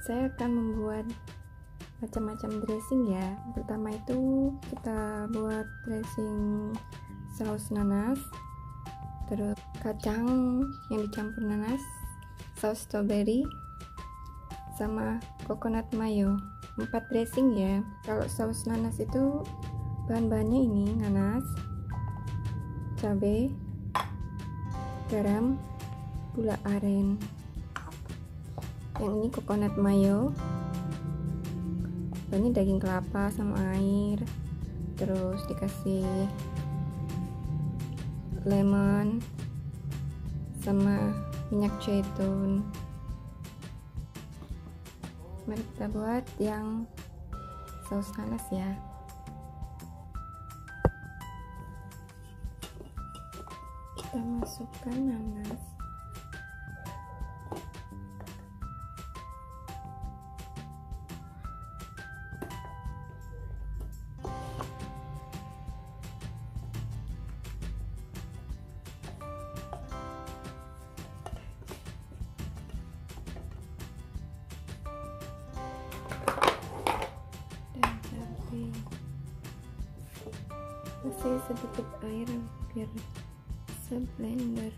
Saya akan membuat macam-macam dressing ya. Pertama itu kita buat dressing saus nanas, terus kacang yang dicampur nanas, saus strawberry, sama coconut mayo. 4 dressing ya. Kalau saus nanas itu bahan-bahannya ini nanas, cabai, garam, gula aren. Yang ini coconut mayo. Ini daging kelapa sama air, terus dikasih lemon sama minyak zaitun. Mari kita buat yang saus nanas ya. Kita masukkan nanas, kasih sedikit air biar bisa blender.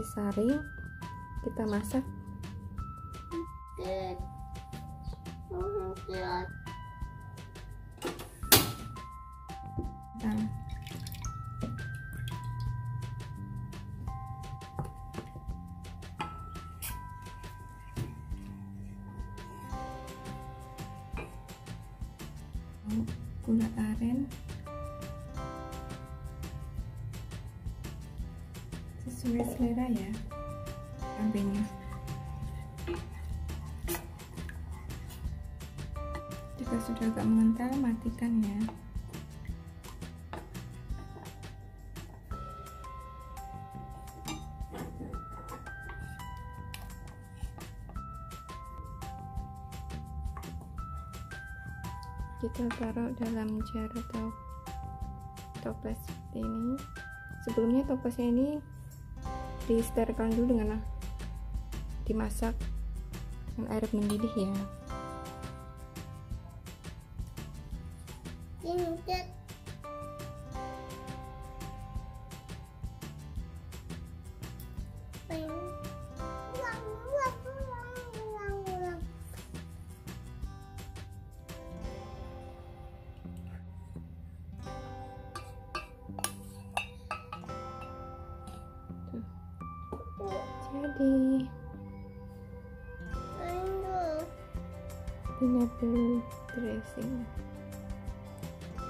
Disaring, kita masak. Gula aren sesuai selera ya, cabenya. Jika sudah agak mengental, matikan ya. Kita taruh dalam jar atau toples seperti ini. Sebelumnya toplesnya ini disterilkan dulu dengan dimasak dengan air mendidih ya. Jadi pineapple dressing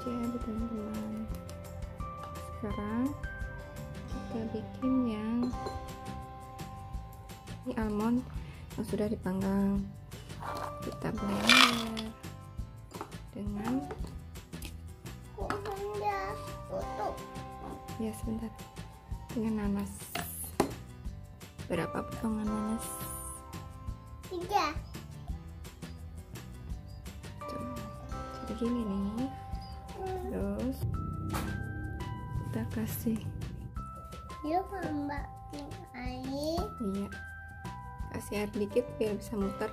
jadi teman-teman, sekarang kita bikin yang ini almond yang sudah dipanggang. Kita blender dengan ya sebentar dengan nanas. Berapa potongan nanas? 3. Tuh, jadi gini nih. Terus kita kasih yuk mambakin air. Iya, kasih air dikit biar bisa muter.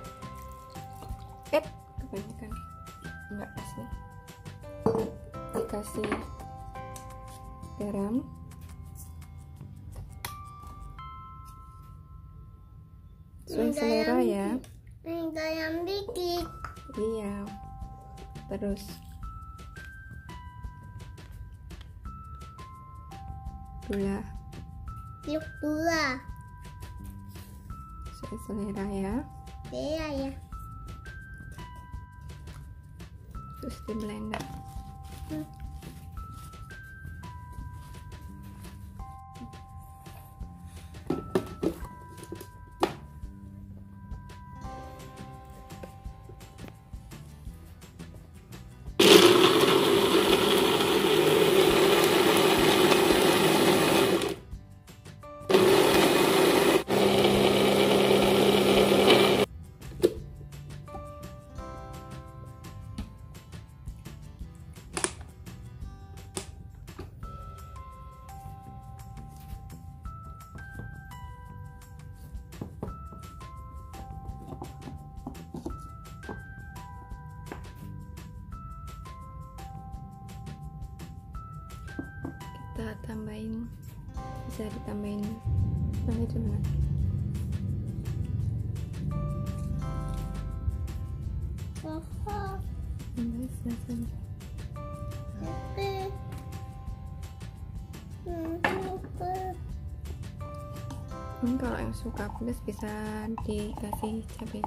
Kebanyakan enggak kasih. Dikasih garam, sesuai selera ya, garam dikit. Iya, terus gula. Yuk gula. Sesuai selera ya. Iya ya. Terus di blender. Kita tambahin, bisa ditambahin itu lagi. Kalau yang suka pedas bisa dikasih cabai.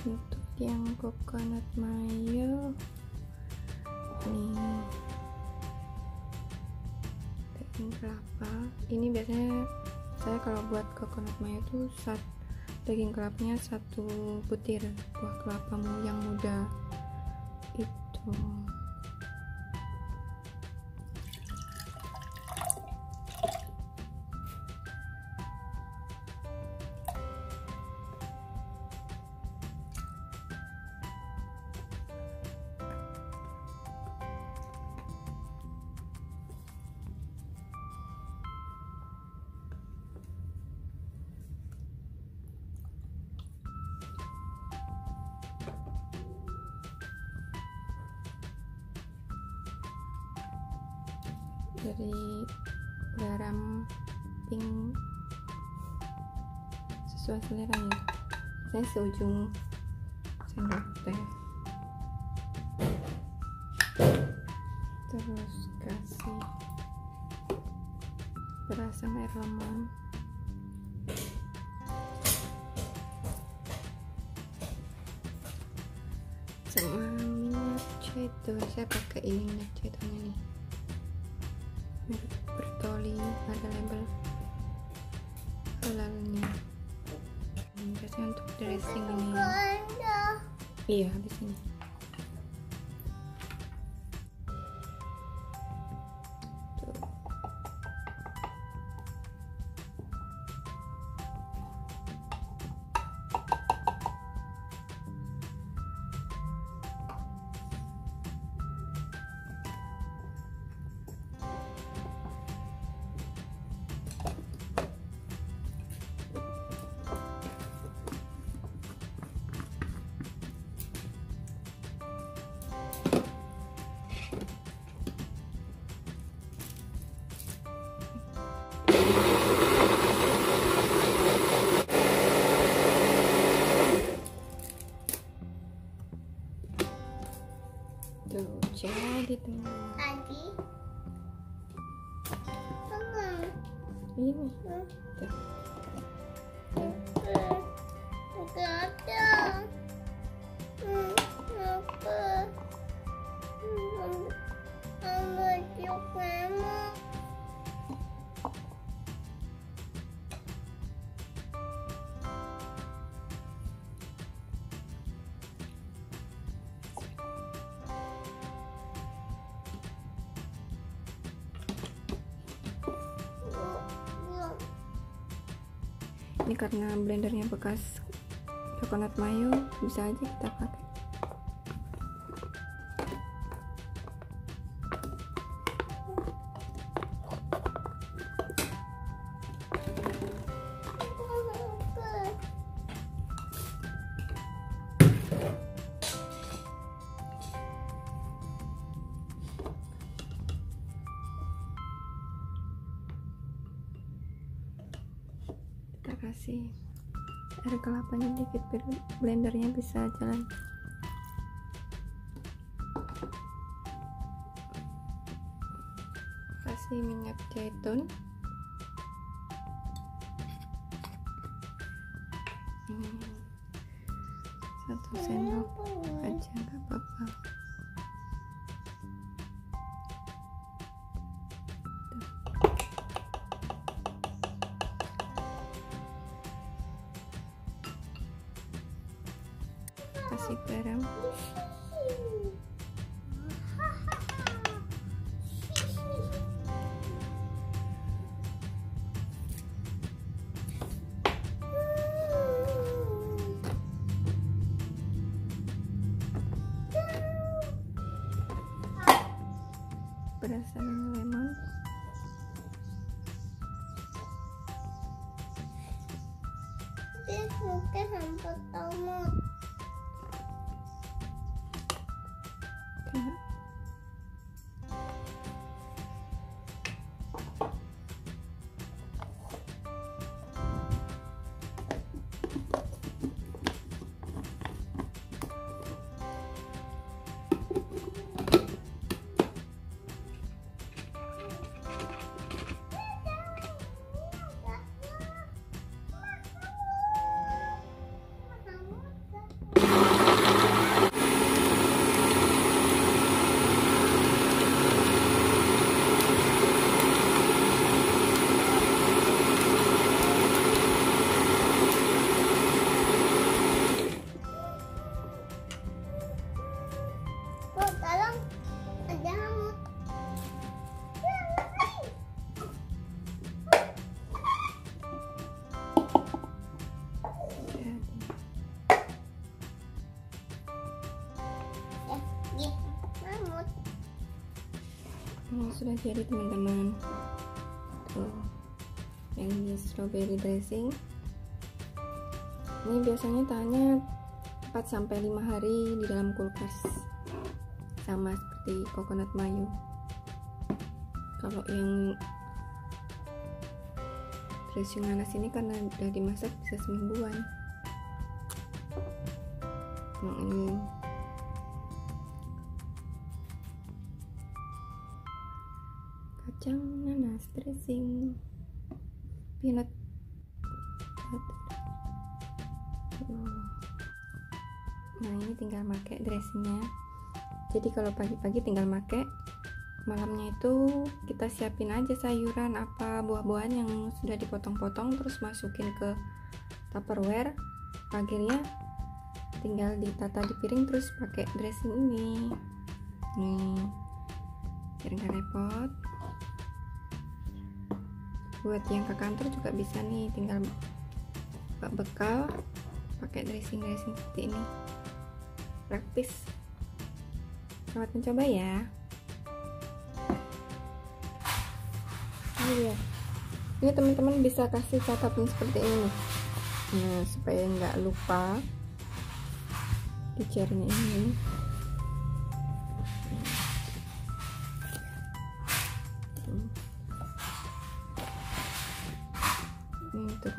Untuk yang coconut mayo nih, tepung kelapa. Ini biasanya saya kalau buat coconut mayo tuh daging kelapanya 1 butir, buah kelapa yang muda itu. Dari garam pink sesuai selera ya. Saya seujung sendok teh. Terus kasih perasan air lemon. Sama minyak zaitun. Saya pakai ini minyak zaitunnya nih. Bertoli, ada label halalnya. Biasanya untuk dressing ini. Iya, di sini. Jadi teman tadi ini apa Ini karena blendernya bekas coconut mayo, bisa aja kita pakai. Kasih air kelapanya dikit biar blendernya bisa jalan. Kasih minyak zaitun, satu sendok aja nggak apa-apa. Kasih garam. Perasan lemon. Bukan sampai tomat. Sudah jadi teman-teman, tuh yang di strawberry dressing ini biasanya tahannya 4-5 hari di dalam kulkas, sama seperti coconut mayo. Kalau yang dressing nanas ini karena udah dimasak bisa semingguan. Yang ini kacang nanas dressing peanut butter. Nah, ini tinggal pakai dressingnya. Jadi kalau pagi-pagi tinggal pakai, malamnya itu kita siapin aja sayuran apa buah-buahan yang sudah dipotong-potong, terus masukin ke tupperware. Akhirnya tinggal ditata di piring terus pakai dressing ini nih, biar nggak repot. Buat yang ke kantor juga bisa nih, tinggal buat bekal pakai dressing seperti ini, praktis. Selamat mencoba ya. Ini dia. Ini teman-teman bisa kasih catatan seperti ini nih. Nah, supaya nggak lupa dicernya ini. Untuk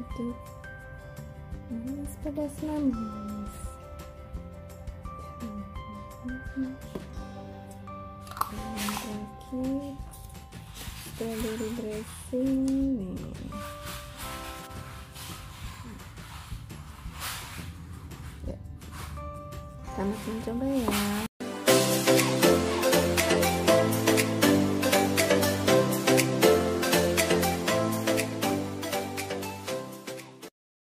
itu But that's my memories. And aquí strawberry dressing. Ya, kita masih mencoba ya.